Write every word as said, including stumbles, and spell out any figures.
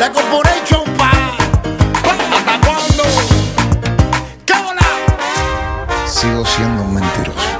de Corporation Pa. ¿Hasta cuándo? ¡Qué hola! Sigo siendo un mentiroso.